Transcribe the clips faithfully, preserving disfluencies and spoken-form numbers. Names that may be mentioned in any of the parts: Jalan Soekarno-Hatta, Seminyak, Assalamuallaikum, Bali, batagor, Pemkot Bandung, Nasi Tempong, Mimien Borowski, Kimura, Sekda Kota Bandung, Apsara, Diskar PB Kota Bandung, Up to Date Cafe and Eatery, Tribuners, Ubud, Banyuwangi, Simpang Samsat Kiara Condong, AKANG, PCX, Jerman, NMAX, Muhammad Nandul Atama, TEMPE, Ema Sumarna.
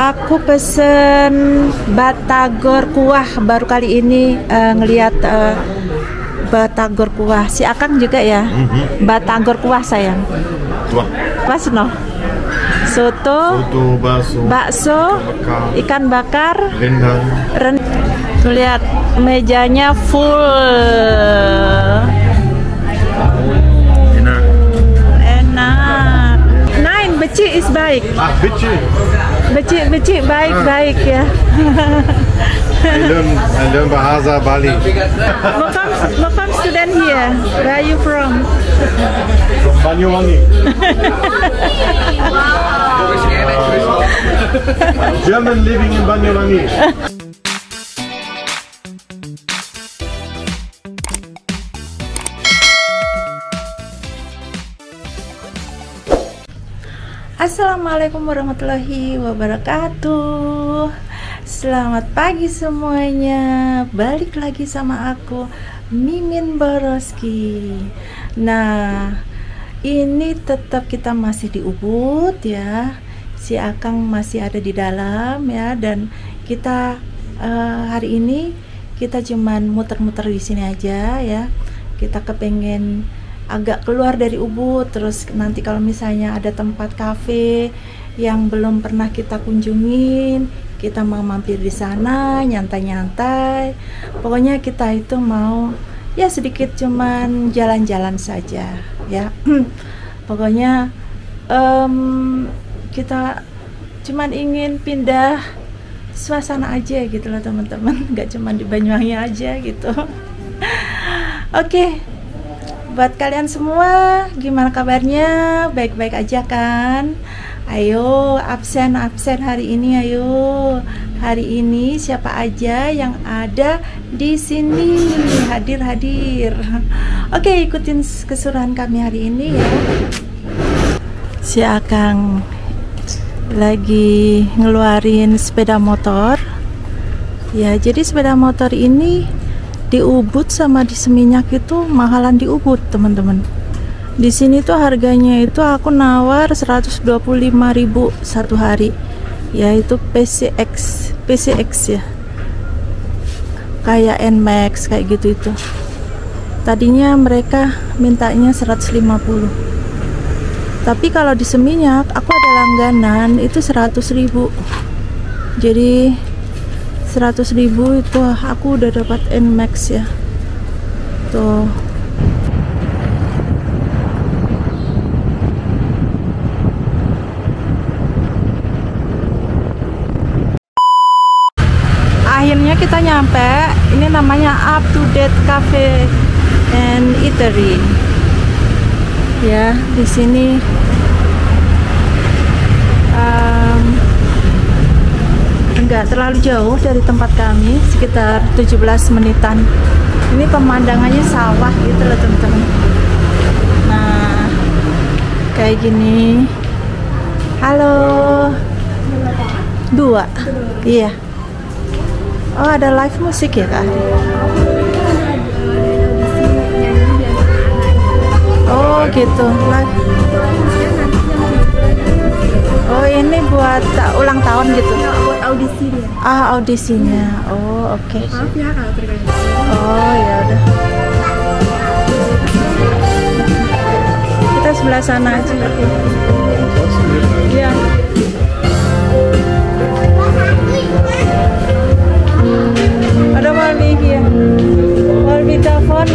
Aku pesen batagor kuah, baru kali ini uh, ngelihat uh, batagor kuah. Si Akang juga ya? Mm-hmm. Batagor kuah sayang. Kuah. Mas no? Soto, Soto bakso, bakso bakar, ikan bakar, rendang. Ren lihat mejanya full. Enak. Enak. Nein, beci is baik. Ah, beci. Becik-becik baik-baik ya. I learn, I learn bahasa Bali. Mokam student here. Where are you from? From Banyuwangi. uh, German living in Banyuwangi. Assalamualaikum warahmatullahi wabarakatuh. Selamat pagi semuanya. Balik lagi sama aku, Mimien Borowski. Nah, ini tetap kita masih di Ubud ya. Si Akang masih ada di dalam ya. Dan kita uh, hari ini kita cuman muter-muter di sini aja ya. Kita kepengen agak keluar dari Ubud, terus nanti kalau misalnya ada tempat kafe yang belum pernah kita kunjungin, kita mau mampir di sana, nyantai-nyantai. Pokoknya kita itu mau ya sedikit cuman jalan-jalan saja ya. Pokoknya um, kita cuman ingin pindah suasana aja gitu loh teman-teman, nggak cuman di Banyuwangi aja gitu. Oke. Okay. Buat kalian semua, gimana kabarnya? Baik-baik aja kan? Ayo, absen-absen hari ini, ayo. Hari ini siapa aja yang ada di sini? Hadir-hadir. Oke, ikutin keseruan kami hari ini ya. Si Akang lagi ngeluarin sepeda motor. Ya, jadi sepeda motor ini di Ubud sama di Seminyak itu mahalan di Ubud teman-teman. Di sini tuh harganya itu aku nawar seratus dua puluh lima ribu satu hari, yaitu P C X, P C X ya, kayak N max kayak gitu itu. Tadinya mereka mintanya seratus lima puluh. Tapi kalau di Seminyak aku ada langganan itu seratus ribu. Jadi seratus ribu itu aku udah dapat N max ya. Tuh. Akhirnya kita nyampe. Ini namanya Up to Date Cafe and Eatery. Ya, di sini um, nggak terlalu jauh dari tempat kami, sekitar tujuh belas menitan. Ini pemandangannya sawah gitu loh teman-teman. Nah, kayak gini. Halo. Dua. Iya. Oh, ada live musik ya kak? Oh gitu, live. Oh ini buat uh, ulang tahun gitu? Ya, buat audisinya. Ah audisinya, oh oke. Okay. Maaf ya kalau terganggu. Oh ya udah. Kita sebelah sana aja. Iya. Ada mami ya. Mami telepon.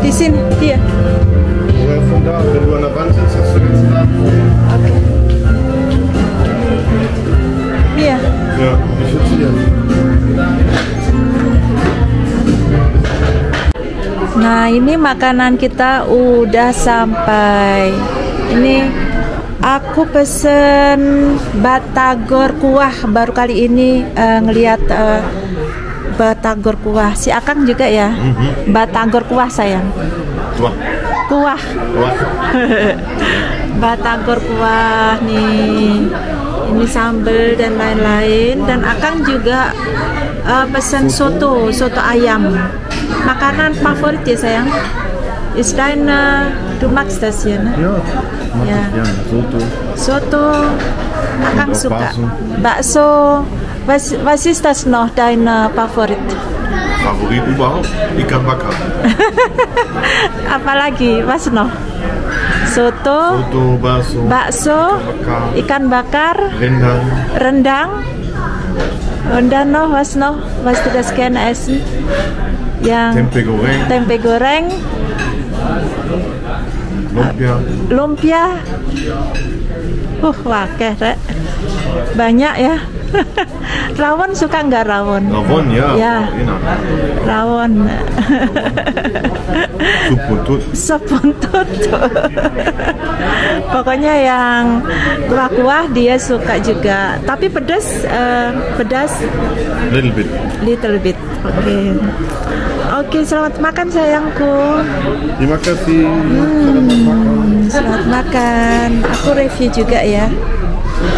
Di sini dia. Iya. Ya, nah, ini makanan kita udah sampai. Ini aku pesen batagor kuah, baru kali ini uh, ngelihat uh, batagor kuah. Si Akang juga ya? Mm-hmm. Batagor kuah sayang. Kuah. Kuah. Kuah. Batagor kuah nih. Ini sambal dan lain-lain. Dan Akang juga uh, pesan soto, soto ayam. Makanan favorit ya sayang? Is dein du magst das hier, ne? Ja. Ja. Soto. Soto. Akang Orang suka bakso. Was, was ist das noch dein Favorit? Favorit überhaupt? Ikan bakar. Apalagi, was noch? Soto, Soto bakso, bakso, ikan bakar, rendang, rendang. Und dann noch, was noch, was du das gerne essen? Yang tempe goreng, tempe goreng, lumpia, lumpia. Uh, wakeh rek. Banyak ya. Rawon suka nggak rawon? Rawon ya, ya. Enak. Rawon. Sup buntut. Sup buntut. Pokoknya yang kuah-kuah dia suka juga. Tapi pedas, uh, pedas. Little bit. Little bit. Oke. Okay. Oke, okay, selamat makan sayangku. Terima kasih. Hmm, selamat makan. Aku review juga ya.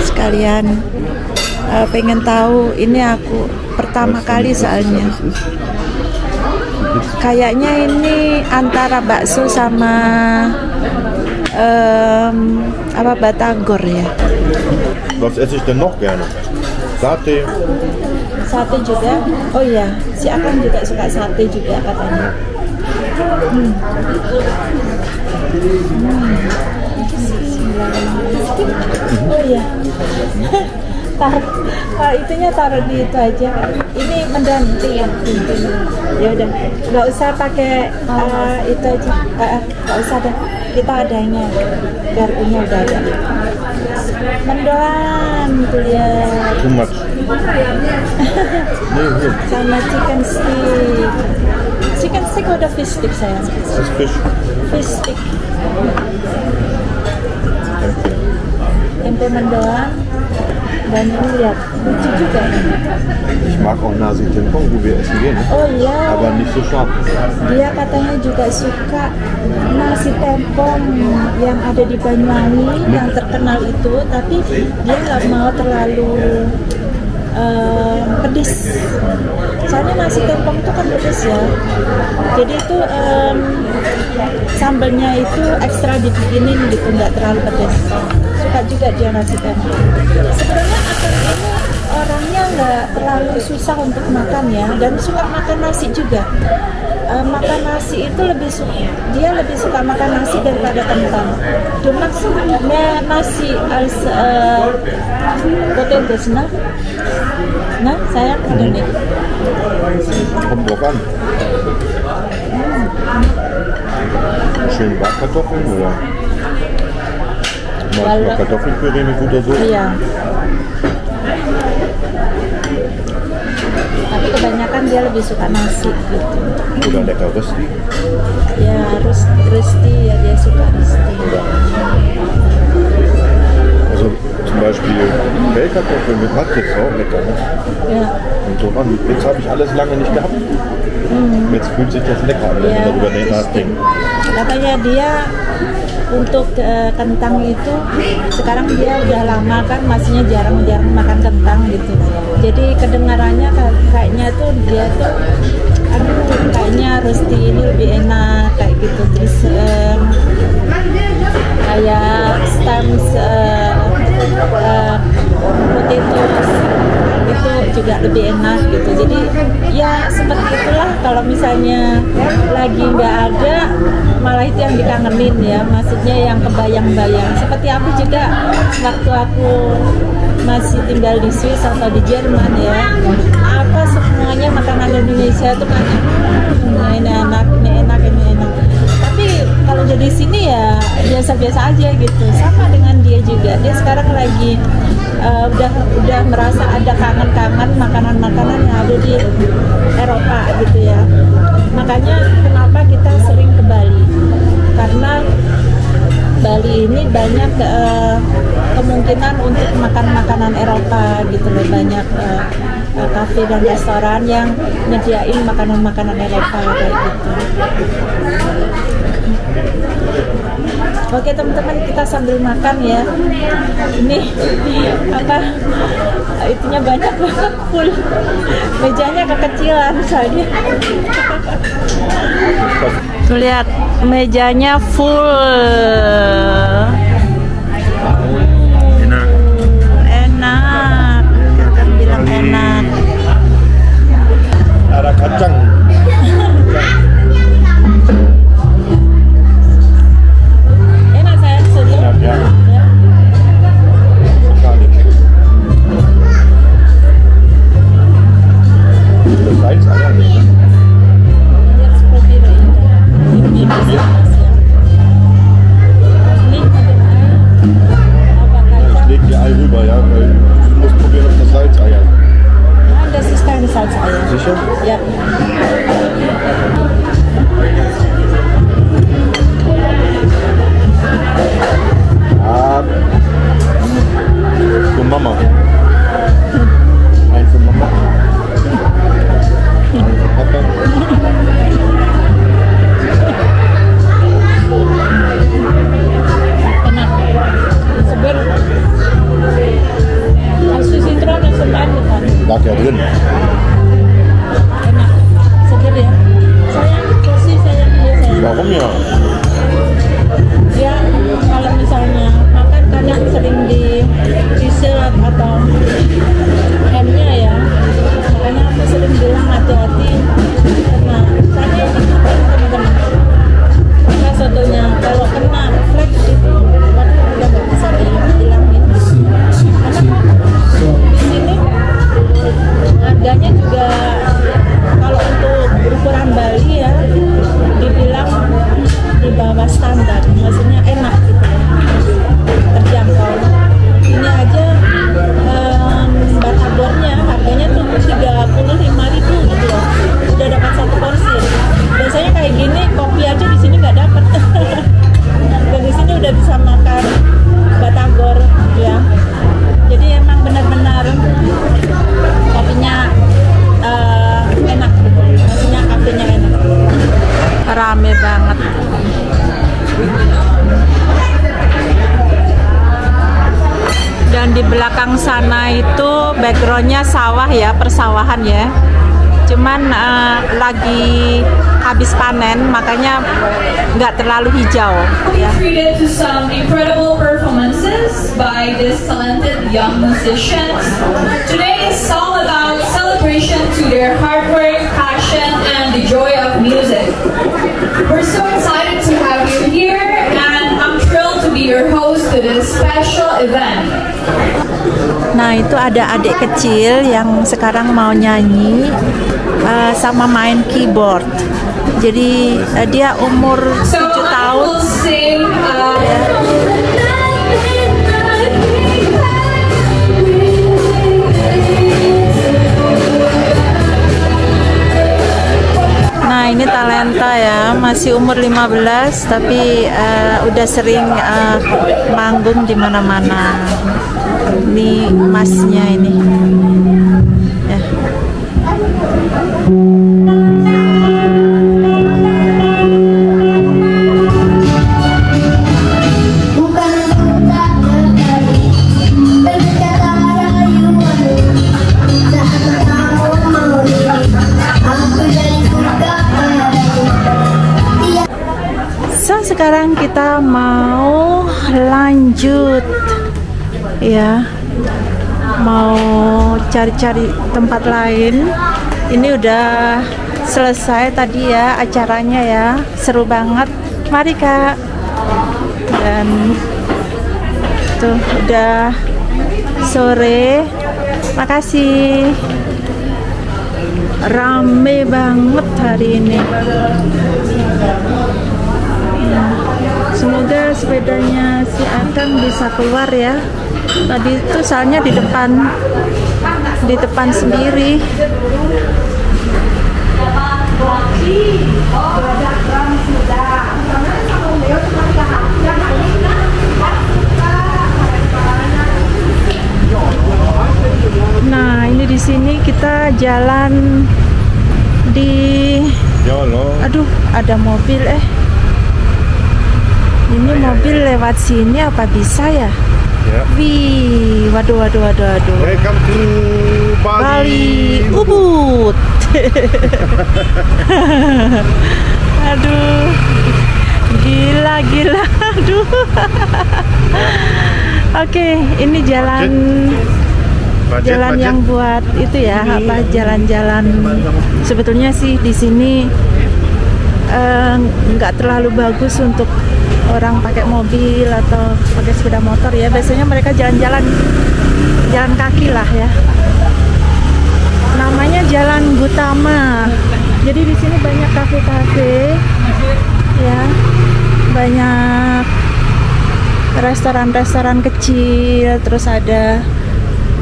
Sekalian. Uh, pengen tahu, ini aku pertama kali soalnya. Kayaknya ini antara bakso sama um, apa batagor ya. Was esse ich denn noch gerne? Sate. Sate juga. Oh iya, si Akang juga suka sate juga katanya. Hmm. Hmm. Oh iya. Taruh, kalau itunya taruh di itu aja. Ini mendanti ya. Ya udah, nggak usah pakai uh, itu aja. Nggak uh, usah deh. Kita adanya, garpunya udah ada. Mendoan tuh ya. Kumat. Sama chicken stick. Chicken stick udah fish stick saya. Fish. Fish stick. Tempe mendoan. Dan ini lihat, lucu juga. Ich mag auch Nasi Tempong, wo wir essen gehen. Oh iya. Aber nicht so scharf. Dia katanya juga suka nasi tempong yang ada di Banyuwangi, hmm. yang terkenal itu, tapi dia nggak mau terlalu uh, pedes. Soalnya nasi tempong itu kan pedes ya. Jadi itu um, sambelnya itu ekstra dibikinin gitu, nggak terlalu pedes. Suka juga dia nasi tempong. Sebenarnya akan ini orangnya nggak terlalu susah untuk makan ya, dan suka makan nasi juga. E, makan nasi itu lebih suka, dia lebih suka makan nasi daripada kentang. Cuma sebenarnya nasi als poten desna. Nah, saya ada nih. Pembokan. Schön Bratkartoffeln oder? Manchmal Kartoffelpüree mit guter Soße. Iya. Tapi kebanyakan dia lebih suka nasi gitu. Udah lekker rösti. Ya, rösti ya, dia suka rösti. Also zum Beispiel Pellkartoffeln mit Matjes, auch lecker. Ne? Ja. Und so an, jetzt habe ich alles lange nicht gehabt. Mhm. Jetzt fühlt sich das lecker an, wenn man darüber nachdenkt. Katanya dia untuk uh, kentang itu sekarang dia udah lama kan masihnya jarang-jarang makan kentang gitu. Jadi kedengarannya kayaknya tuh dia tuh aduh kayaknya rösti ini lebih enak kayak gitu. Terus um, kayak stems uh, uh, potato itu juga lebih enak gitu. Jadi ya seperti itulah, kalau misalnya lagi nggak ada malah itu yang dikangenin ya, maksudnya yang kebayang-bayang. Seperti aku juga waktu aku masih tinggal di Swiss atau di Jerman ya, apa semuanya makanan Indonesia tuh kan ini enak, ini enak, ini enak. Tapi kalau jadi sini ya biasa-biasa aja gitu. Sama dengan dia juga, dia sekarang lagi Uh, udah udah merasa ada kangen-kangen makanan-makanan yang ada di Eropa gitu ya. Makanya kenapa kita sering ke Bali, karena Bali ini banyak uh, kemungkinan untuk makan makanan Eropa gitu loh, banyak uh, kafe dan restoran yang nyediain makanan-makanan Eropa kayak gitu. Oke teman-teman, kita sambil makan ya. Ini apa itunya banyak banget, full mejanya kekecilan soalnya. Tuh lihat mejanya full. Enak. Enak. drüber, ja, weil du musst probieren auf das Salzeier. Nein, das ist keine Salzeier. Sicher? Ja. Ah. Für Mama. Ein für Mama. Ein für Papa. Als du Zitrone zum Reingetan? Lag ja drin. Enak. Seger ya? Sayang, kasih sayang dia sayang. Warum ya? Dia kalau misalnya makan kadang sering di dessert atau hemnya ya. Makanya aku sering bilang hati-hati. Karena saya ini makan teman-teman. Karena satunya kalau kena flek itu kadang udah gak bisa dihilangin. Di sini harganya juga kalau untuk ukuran Bali ya dibilang di bawah standar, maksudnya enak gitu ya, terjangkau. Ini aja um, batagornya harganya tuh tiga puluh lima ribu gitu loh, udah dapat satu porsi. Biasanya kayak gini kopi aja di sini nggak dapat. Dan di sini udah bisa makan batagor ya. Jadi emang benar-benar kopinya uh, enak, kopinya kafenya enak. Rame banget. Dan di belakang sana itu backgroundnya sawah ya, persawahan ya. Cuman uh, lagi habis panen, makanya nggak terlalu hijau. Ya. Treated to some incredible performances by these talented young musicians. Today is all about celebration to their hard work, passion, and the joy of music. We're so excited to have you here, and I'm thrilled to be your host to this special event. Nah, itu ada adik kecil yang sekarang mau nyanyi uh, sama main keyboard. Jadi uh, dia umur tujuh tahun. Sing, uh, nah ini talenta ya, masih umur lima belas tapi uh, udah sering uh, manggung di mana-mana. Ini masnya ini. Ya. Sekarang kita mau lanjut ya, mau cari-cari tempat lain. Ini udah selesai tadi ya acaranya ya, seru banget. Mari Kak. Dan tuh udah sore. Makasih. Rame banget hari ini. Semoga sepedanya si Akang bisa keluar ya. Tadi itu soalnya di depan, di depan sendiri. Nah ini di sini kita jalan di. Aduh ada mobil eh. Ini mobil lewat sini apa bisa ya? Yeah. Wih, waduh, waduh, waduh, waduh. Welcome to Bali, Bali Ubud. Aduh, gila, gila, aduh. Oke, ini jalan, budget, jalan budget. Yang buat itu ya, apa jalan-jalan. Sebetulnya sih di sini nggak uh, terlalu bagus untuk orang pakai mobil atau pakai sepeda motor ya, biasanya mereka jalan-jalan jalan kaki lah ya. Namanya Jalan Utama. Jadi di sini banyak kafe-kafe ya, banyak restoran-restoran kecil, terus ada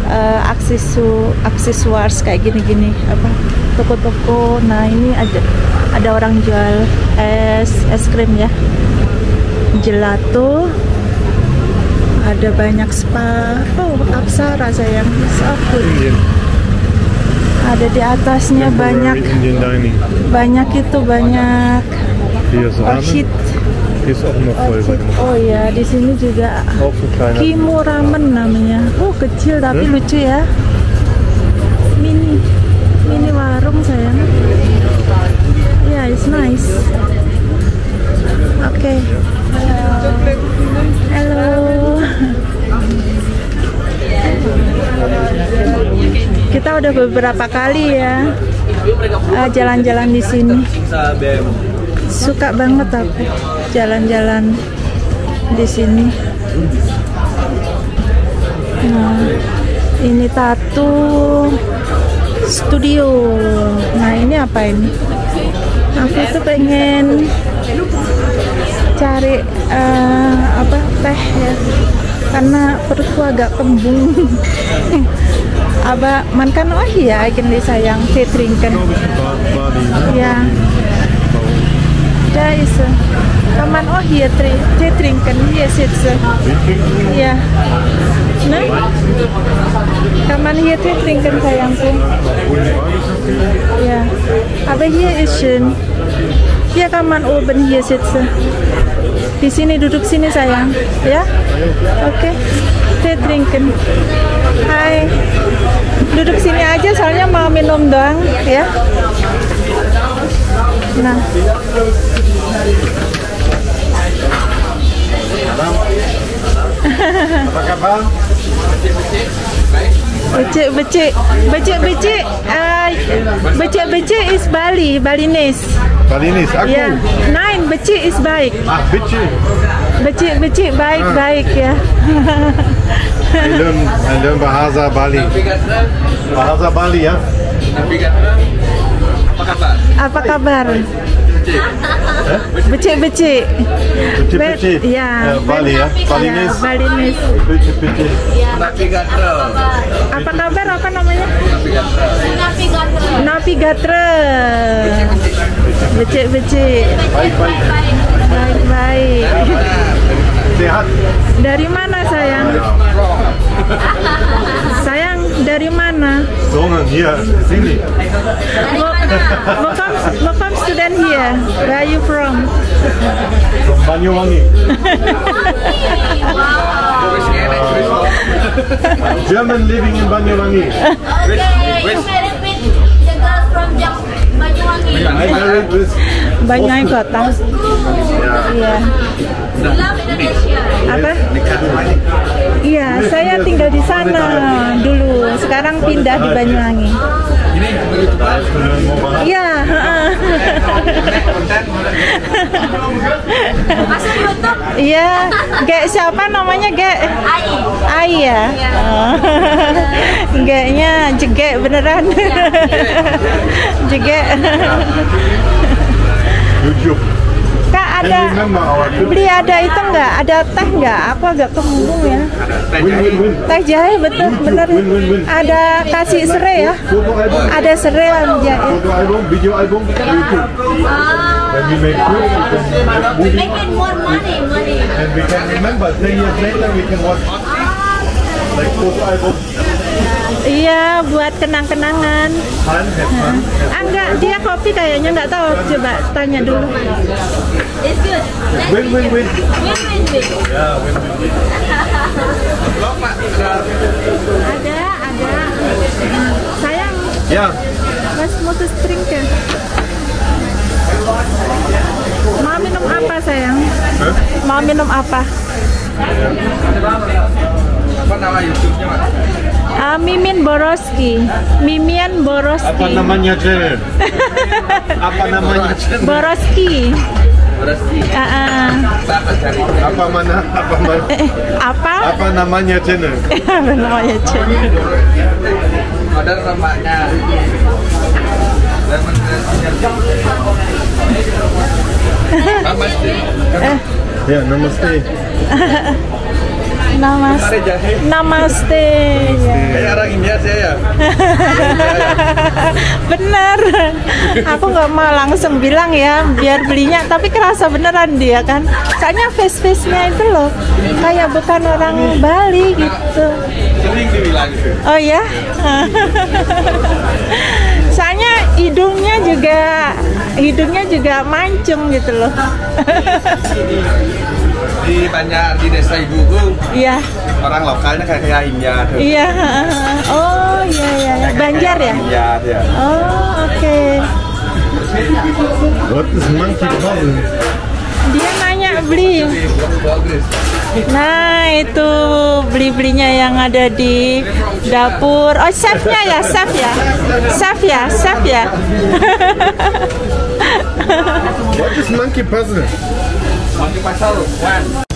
uh, aksesu aksesuaris kayak gini-gini, apa toko-toko. Nah ini ada ada orang jual es es krim ya, gelato, ada banyak spa. Oh, Apsara sayang, so good. Ada di atasnya banyak banyak itu banyak orchid. Oh ya, di sini juga Kimura ramen namanya. Oh kecil tapi hmm? lucu ya. Mini mini warung sayang. Ya, yeah, it's nice. Oke. Okay. Hello. Kita udah beberapa kali ya jalan-jalan uh, di sini. Suka banget aku jalan-jalan di sini. Nah, ini tato studio. Nah, ini apa ini? Aku tuh pengen cari uh, apa teh ya, karena perutku agak kembung. Aba man kan oh iya, agen disayang teh drinken. Ya. Da is man oh iya teh drinken, yes it's. Ya. Nah. Kaman hier teh drinken sayangku. Ya. Aber hier ist schön. Hier kann man oben hier sitzen. Di sini, duduk sini sayang ya. Oke, okay. Teh drinken. Hai, duduk sini aja soalnya mau minum doang ya. Nah, apa kabar? Becek becek becek becek uh, becek becek is Bali, Balinese. Balinese aku. Ya. Nein, becek is baik. Ah, becek. Becek becek baik ah. baik ya. I learn, I learn bahasa Bali. Bahasa Bali ya. Apa kabar? Apa kabar? Becek-becek. Becek-becek. Ya, Bali ya. Balinese. Balinese. Becek-becek. Navigator. Apa kabar? Apa namanya? Navigator. Navigator. Becek-becek. Baik-baik. Baik-baik. Sehat. Dari mana sayang? Sayang dari mana? Songan here, sini. What from student here? Where are you from? From Banyuwangi. Wow. German living in Banyuwangi. Okay, you married with the girl from Banyuwangi. I married with Banyuwangi kota. Iya. Apa? Iya, saya tinggal di sana dulu. Sekarang pindah di Banyuwangi. Iya. Masuk YouTube. Iya. Gek siapa namanya Gek? Ai. Ai ya. Geknya jegek beneran. Jegek. YouTube. Ada beli ada itu enggak, ada teh enggak? Aku agak kembung ya. Teh jahe betul bener. Ada kasih serai ya, ada serai yang dijahit. Video album YouTube. When we make food, we make it more money, money. And we can remember ten years later we can watch like photo album. Iya, buat kenang-kenangan. Ah, enggak, dia kopi kayaknya, nggak tahu. Coba tanya dulu. It's good. Win win win. Win win win. Ya, win win win. Ada, ada. Sayang. Ya. Mas mau tuh drink ya? Mau minum apa sayang? Huh? Mau minum apa? Apa nama YouTube-nya, Mas? Uh, Mimien Borowski. Mimien Borowski. Apa namanya, Jen? Apa namanya, Jen? Borowski. Borowski. Uh, uh. Apa mana? Apa mana? Eh, apa? Apa namanya, Jen? Apa namanya, Jen? Ada lemaknya. Ya, namaste. Namaste. Namaste. Kayak orang India saya ya. Bener. Aku nggak mau langsung bilang ya, biar belinya. Tapi kerasa beneran dia kan. Soalnya face-face-nya itu loh, kayak bukan orang Bali gitu. Sering dibilang gitu. Oh ya. Soalnya hidungnya juga, hidungnya juga mancung gitu loh. Di banyak di desa ibuku, iya, orang lokalnya kayak kayak India tuh. Iya, oh iya iya, kayak Banjar kayak ya? Iya, iya. Oh oke. Okay. What is monkey problem? Dia nanya beli. Nah itu beli-belinya yang ada di dapur. Oh chefnya ya, chef ya, chef ya, chef ya. What is monkey puzzle? Monkey puzzle, one.